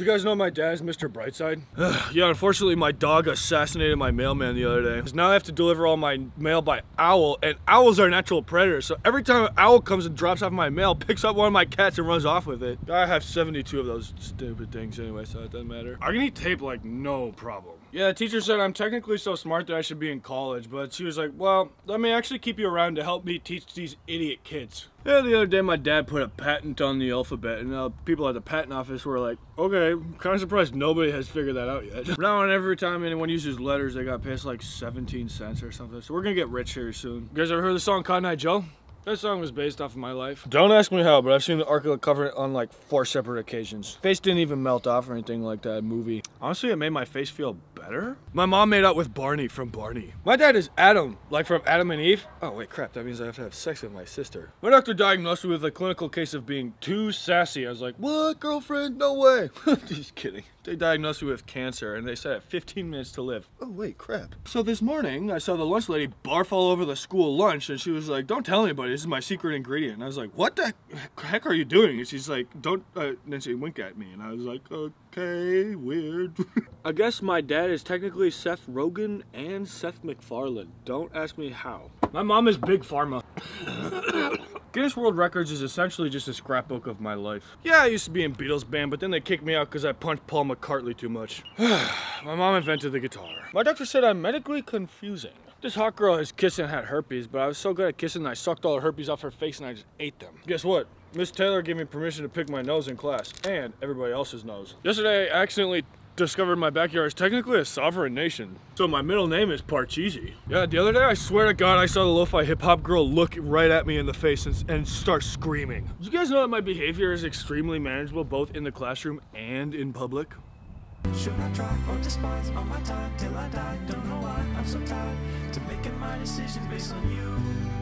You guys know my dad's Mr. Brightside? Yeah, unfortunately my dog assassinated my mailman the other day. Because now I have to deliver all my mail by owl, and owls are natural predators. So every time an owl comes and drops off my mail, picks up one of my cats and runs off with it. I have 72 of those stupid things anyway, so it doesn't matter. I can eat tape like no problem. Yeah, the teacher said I'm technically so smart that I should be in college, but she was like, well, let me actually keep you around to help me teach these idiot kids. Yeah, the other day my dad put a patent on the alphabet, and people at the patent office were like, okay, I'm kind of surprised nobody has figured that out yet. From now on, every time anyone uses letters, they got past like 17 cents or something, so we're gonna get rich here soon. You guys ever heard the song Cotton Eye Joe? That song was based off of my life. Don't ask me how, but I've seen the Ark of the Covenant on like 4 separate occasions. Face didn't even melt off or anything like that movie. Honestly, it made my face feel better. My mom made out with Barney from Barney. My dad is Adam, like from Adam and Eve. Oh wait, crap, that means I have to have sex with my sister. My doctor diagnosed me with a clinical case of being too sassy. I was like, what, girlfriend? No way. Just kidding. They diagnosed me with cancer, and they said I have 15 minutes to live. Oh wait, crap. So this morning, I saw the lunch lady barf all over the school lunch, and she was like, don't tell anybody. This is my secret ingredient. And I was like, what the heck are you doing? And she's like, don't, and then she winked at me. And I was like, okay, weird. I guess my dad is technically Seth Rogen and Seth MacFarlane. Don't ask me how. My mom is Big Pharma. Guinness World Records is essentially just a scrapbook of my life. Yeah, I used to be in Beatles band, but then they kicked me out because I punched Paul McCartney too much. My mom invented the guitar. My doctor said I'm medically confusing. This hot girl is kissing had herpes, but I was so good at kissing I sucked all the herpes off her face and I just ate them. Guess what? Miss Taylor gave me permission to pick my nose in class, and everybody else's nose. Yesterday, I accidentally discovered my backyard is technically a sovereign nation. So my middle name is Parcheesi. Yeah, the other day, I swear to God, I saw the lo-fi hip-hop girl look right at me in the face and start screaming. You guys know that my behavior is extremely manageable both in the classroom and in public? Should I try or despise all my time till I die? Don't know why I'm so tired to making my decisions based on you.